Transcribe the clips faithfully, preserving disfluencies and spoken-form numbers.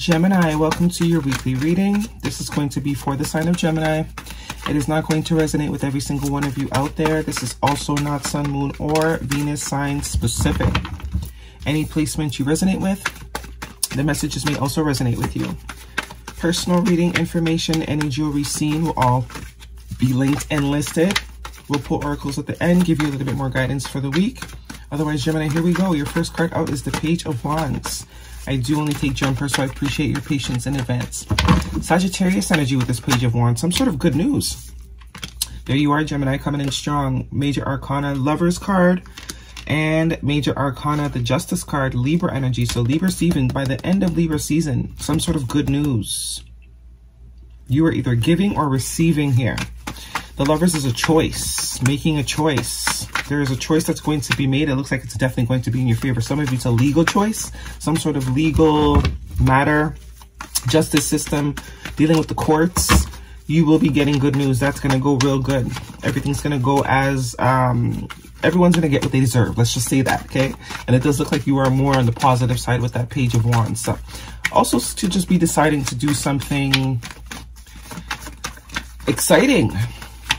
Gemini, welcome to your weekly reading. This is going to be for the sign of Gemini. It is not going to resonate with every single one of you out there. This is also not sun, moon, or Venus sign specific. Any placement you resonate with, the messages may also resonate with you. Personal reading information, any jewelry seen will all be linked and listed. We'll pull oracles at the end, give you a little bit more guidance for the week. Otherwise, Gemini, here we go. Your first card out is the Page of Wands. I do only take jumpers, so I appreciate your patience in advance. Sagittarius energy with this Page of Wands. Some sort of good news. There you are, Gemini, coming in strong. Major Arcana, Lovers card. And Major Arcana, the Justice card, Libra energy. So Libra season, by the end of Libra season, some sort of good news. You are either giving or receiving here. The Lovers is a choice, making a choice. There is a choice that's going to be made. It looks like it's definitely going to be in your favor. Some of you, it's a legal choice, some sort of legal matter, justice system, dealing with the courts. You will be getting good news. That's going to go real good. Everything's going to go as, um, everyone's going to get what they deserve. Let's just say that, okay? And it does look like you are more on the positive side with that Page of Wands. So also to just be deciding to do something exciting.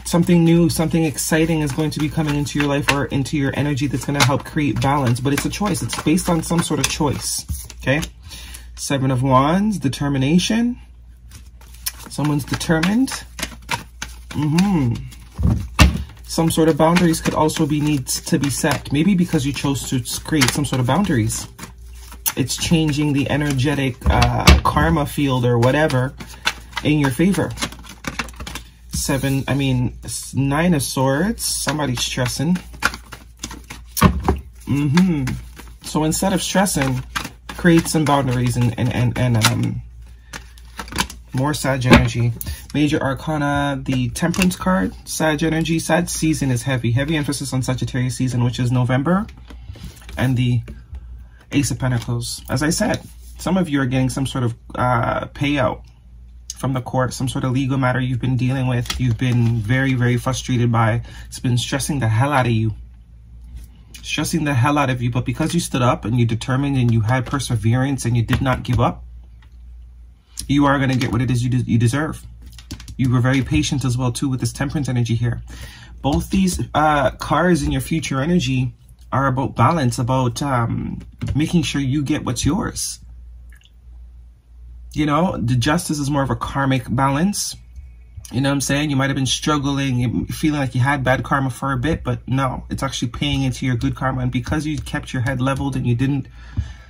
Something new, something exciting is going to be coming into your life or into your energy that's going to help create balance. But it's a choice. It's based on some sort of choice, okay? Seven of Wands, determination. Someone's determined. Mm-hmm. Some sort of boundaries could also be needs to be set. Maybe because you chose to create some sort of boundaries. It's changing the energetic uh, karma field or whatever in your favor. Seven, I mean, Nine of Swords. Somebody's stressing. Mm-hmm. So instead of stressing, create some boundaries and, and, and, and um, more Sag energy. Major Arcana, the Temperance card, Sag energy. Sag season is heavy. Heavy emphasis on Sagittarius season, which is November. And the Ace of Pentacles. As I said, some of you are getting some sort of uh, payout from the court, some sort of legal matter you've been dealing with, you've been very, very frustrated by. It's been stressing the hell out of you. Stressing the hell out of you, but because you stood up and you determined and you had perseverance and you did not give up, you are going to get what it is you, de you deserve. You were very patient as well, too, with this Temperance energy here. Both these uh, cards in your future energy are about balance, about um, making sure you get what's yours. You know, the Justice is more of a karmic balance. You know what I'm saying? You might have been struggling, feeling like you had bad karma for a bit, but no, it's actually paying into your good karma. And because you kept your head leveled and you didn't,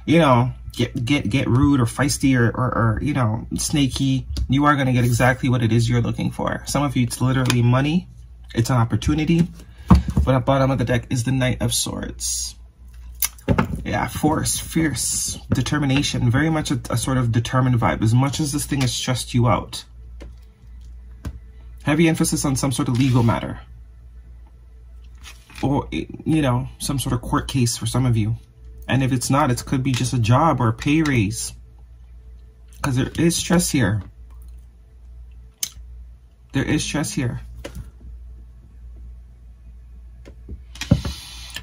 you know, get get get rude or feisty or, or, or you know, snaky, you are going to get exactly what it is you're looking for. Some of you, it's literally money. It's an opportunity. But at the bottom of the deck is the Knight of Swords. Yeah, force, fierce, determination, very much a, a sort of determined vibe, as much as this thing has stressed you out. Heavy emphasis on some sort of legal matter. Or, you know, some sort of court case for some of you. And if it's not, it could be just a job or a pay raise. Because there is stress here. There is stress here.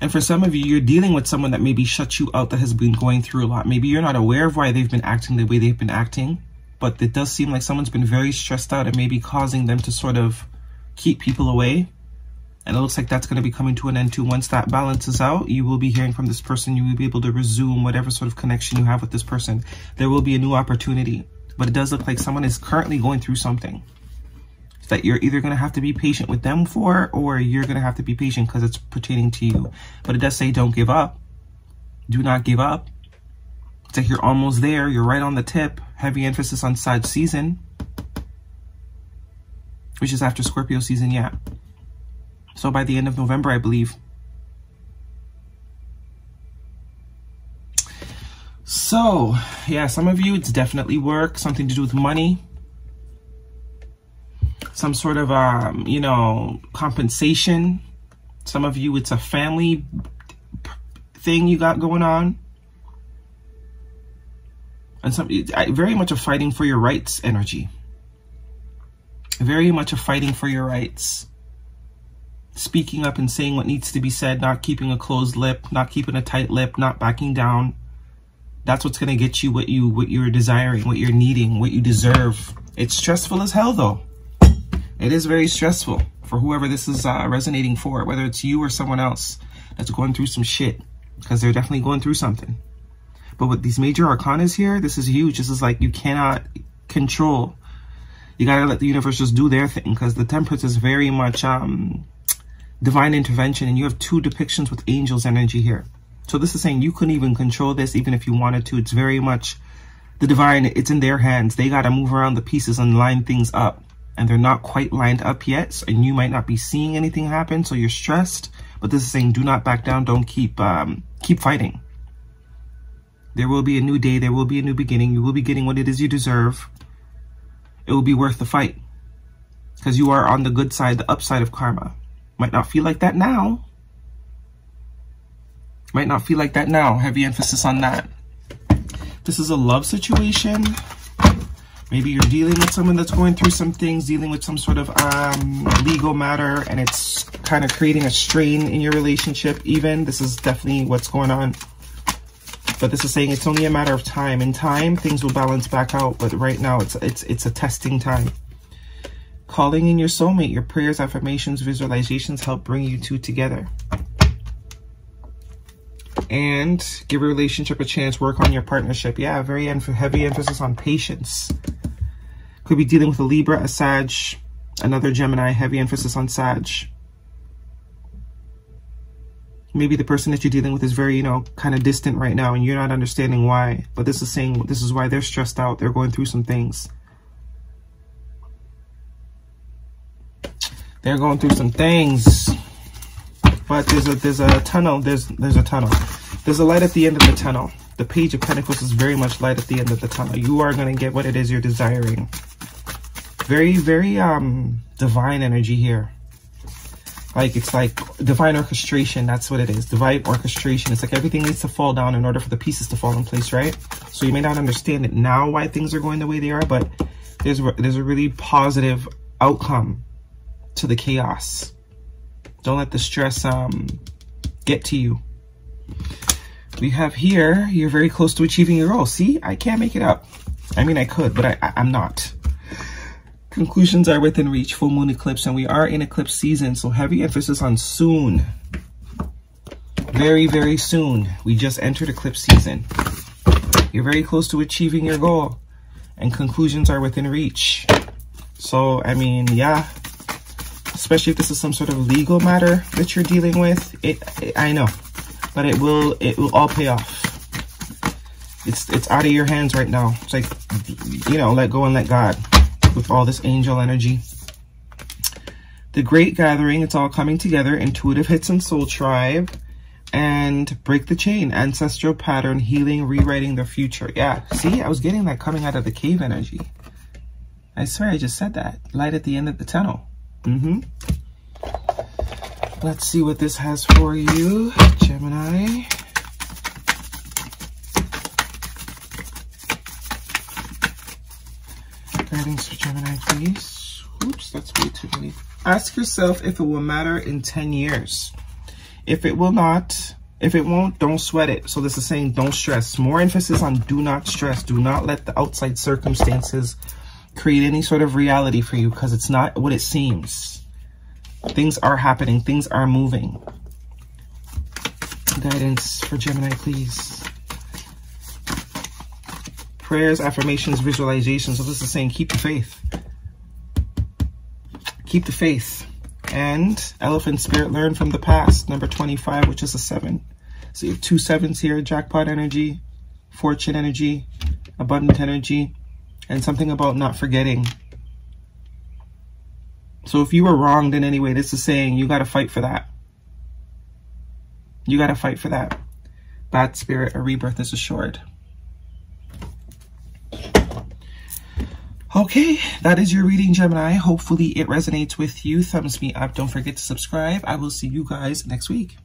And for some of you, you're dealing with someone that maybe shuts you out, that has been going through a lot. Maybe you're not aware of why they've been acting the way they've been acting, but it does seem like someone's been very stressed out and maybe causing them to sort of keep people away. And it looks like that's going to be coming to an end too. Once that balances out, you will be hearing from this person. You will be able to resume whatever sort of connection you have with this person. There will be a new opportunity, but it does look like someone is currently going through something that you're either going to have to be patient with them for, or you're going to have to be patient because it's pertaining to you. But it does say don't give up. Do not give up. It's like you're almost there. You're right on the tip. Heavy emphasis on Sag season, which is after Scorpio season, yeah. So by the end of November, I believe. So, yeah, some of you, it's definitely work, something to do with money. Some sort of, um, you know, compensation. Some of you, it's a family thing you got going on. And some, very much a fighting for your rights energy. Very much a fighting for your rights. Speaking up and saying what needs to be said, not keeping a closed lip, not keeping a tight lip, not backing down. That's what's going to get you what you what you're desiring, what you're needing, what you deserve. It's stressful as hell, though. It is very stressful for whoever this is uh, resonating for, whether it's you or someone else that's going through some shit, because they're definitely going through something. But with these major arcanas here, this is huge. This is like you cannot control. You got to let the universe just do their thing, because the Temperance is very much um, divine intervention, and you have two depictions with angels energy here. So this is saying you couldn't even control this, even if you wanted to. It's very much the divine. It's in their hands. They got to move around the pieces and line things up. And they're not quite lined up yet. And you might not be seeing anything happen. So you're stressed. But this is saying do not back down. Don't keep um, keep fighting. There will be a new day. There will be a new beginning. You will be getting what it is you deserve. It will be worth the fight. Because you are on the good side, the upside of karma. Might not feel like that now. Might not feel like that now. Heavy emphasis on that. This is a love situation. Maybe you're dealing with someone that's going through some things, dealing with some sort of um, legal matter, and it's kind of creating a strain in your relationship even. This is definitely what's going on. But this is saying it's only a matter of time. In time, things will balance back out. But right now, it's it's it's a testing time. Calling in your soulmate. Your prayers, affirmations, visualizations help bring you two together. And give your relationship a chance. Work on your partnership. Yeah, very heavy emphasis on patience. Could be dealing with a Libra, a Sag, another Gemini. Heavy emphasis on Sag. Maybe the person that you're dealing with is very, you know, kind of distant right now, and you're not understanding why. But this is saying this is why they're stressed out. They're going through some things. They're going through some things. But there's a there's a tunnel. There's there's a tunnel. There's a light at the end of the tunnel. The Page of Pentacles is very much light at the end of the tunnel. You are going to get what it is you're desiring. Very, very um divine energy here. Like, it's like divine orchestration. That's what it is. Divine orchestration. It's like everything needs to fall down in order for the pieces to fall in place, right? So you may not understand it now why things are going the way they are, but there's there's a really positive outcome to the chaos. Don't let the stress um, get to you. We have here, you're very close to achieving your goal. See, I can't make it up. I mean, I could, but I, I, I'm not. Conclusions are within reach. Full moon eclipse, and we are in eclipse season, so heavy emphasis on soon. Very, very soon. We just entered eclipse season. You're very close to achieving your goal, and conclusions are within reach. So, I mean, yeah. Especially if this is some sort of legal matter that you're dealing with, it, it I know, but it will it will all pay off. It's it's out of your hands right now. It's like, you know, let go and let God with all this angel energy. The Great Gathering, it's all coming together. Intuitive hits and Soul Tribe, and Break the Chain, ancestral pattern healing, rewriting the future. Yeah, see, I was getting that coming out of the cave energy. I swear, I just said that. Light at the end of the tunnel. Mm-hmm. Let's see what this has for you, Gemini. Guidance for Gemini, please. Oops, that's way too many. Ask yourself if it will matter in ten years. If it will not, if it won't, don't sweat it. So this is saying don't stress. More emphasis on do not stress. Do not let the outside circumstances create any sort of reality for you, because it's not what it seems. Things are happening. Things are moving. Guidance for Gemini, please. Prayers, affirmations, visualizations. So this is saying keep the faith. Keep the faith. And Elephant Spirit, learn from the past. Number twenty-five, which is a seven. So you have two sevens here. Jackpot energy, fortune energy, abundant energy. And something about not forgetting. So if you were wronged in any way, this is saying you got to fight for that. You got to fight for that. Bad spirit, a rebirth is assured. Okay, that is your reading, Gemini. Hopefully it resonates with you. Thumbs me up. Don't forget to subscribe. I will see you guys next week.